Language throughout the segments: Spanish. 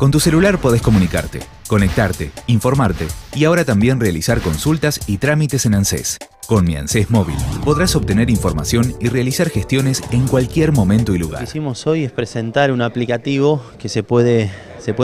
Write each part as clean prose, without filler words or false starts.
Con tu celular podés comunicarte, conectarte, informarte y ahora también realizar consultas y trámites en ANSES. Con Mi ANSES Móvil podrás obtener información y realizar gestiones en cualquier momento y lugar. Lo que hicimos hoy es presentar un aplicativo que se pueden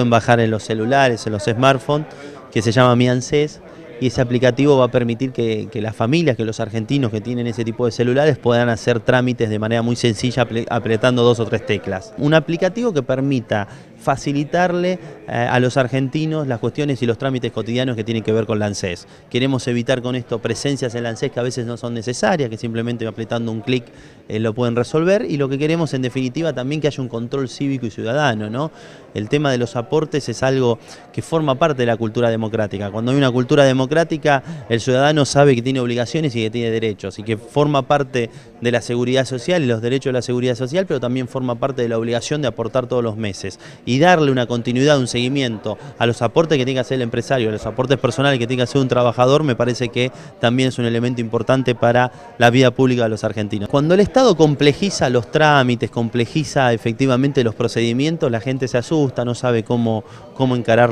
bajar en los celulares, en los smartphones, que se llama Mi ANSES, y ese aplicativo va a permitir que las familias, que los argentinos que tienen ese tipo de celulares puedan hacer trámites de manera muy sencilla apretando 2 o 3 teclas. Un aplicativo que permita facilitarle a los argentinos las cuestiones y los trámites cotidianos que tienen que ver con la ANSES. Queremos evitar con esto presencias en la ANSES que a veces no son necesarias, que simplemente apretando un clic lo pueden resolver, y lo que queremos en definitiva también que haya un control cívico y ciudadano, ¿no? El tema de los aportes es algo que forma parte de la cultura democrática. Cuando hay una cultura democrática, el ciudadano sabe que tiene obligaciones y que tiene derechos, y que forma parte de la seguridad social y los derechos de la seguridad social, pero también forma parte de la obligación de aportar todos los meses. Y darle una continuidad, un seguimiento a los aportes que tiene que hacer el empresario, a los aportes personales que tiene que hacer un trabajador, me parece que también es un elemento importante para la vida pública de los argentinos. Cuando el Estado complejiza los trámites, complejiza efectivamente los procedimientos, la gente se asusta, no sabe cómo encarar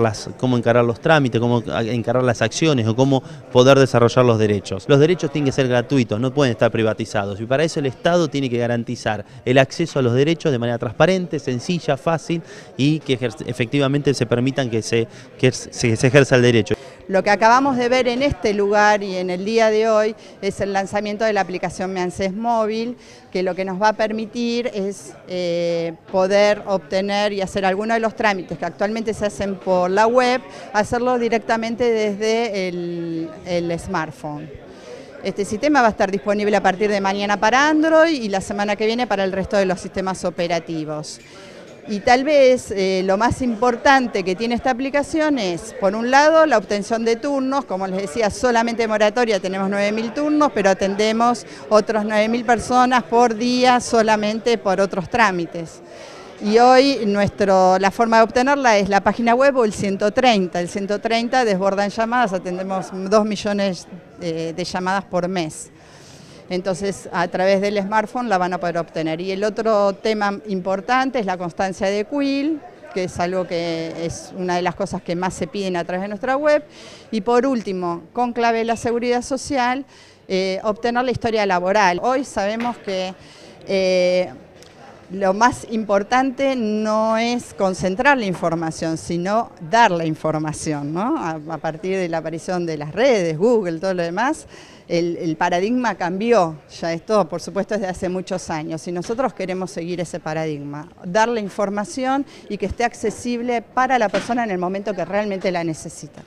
los trámites, cómo encarar las acciones o cómo poder desarrollar los derechos. Los derechos tienen que ser gratuitos, no pueden estar privatizados, y para eso el Estado tiene que garantizar el acceso a los derechos de manera transparente, sencilla, fácil y que efectivamente se permitan que se ejerza el derecho. Lo que acabamos de ver en este lugar y en el día de hoy es el lanzamiento de la aplicación Mi ANSES Móvil, que lo que nos va a permitir es poder obtener y hacer algunos de los trámites que actualmente se hacen por la web, hacerlo directamente desde el smartphone. Este sistema va a estar disponible a partir de mañana para Android y la semana que viene para el resto de los sistemas operativos. Y tal vez lo más importante que tiene esta aplicación es, por un lado, la obtención de turnos. Como les decía, solamente en moratoria tenemos 9.000 turnos, pero atendemos otros 9.000 personas por día solamente por otros trámites. Y hoy la forma de obtenerla es la página web o el 130. El 130 desbordan llamadas, atendemos 2 millones de llamadas por mes. Entonces, a través del smartphone la van a poder obtener. Y el otro tema importante es la constancia de CUIL, que es algo que es una de las cosas que más se piden a través de nuestra web. Y por último, con clave de la seguridad social, obtener la historia laboral. Hoy sabemos que lo más importante no es concentrar la información, sino dar la información, ¿no? A partir de la aparición de las redes, Google, todo lo demás, el paradigma cambió. Ya esto, por supuesto, desde hace muchos años, y nosotros queremos seguir ese paradigma, dar la información y que esté accesible para la persona en el momento que realmente la necesita.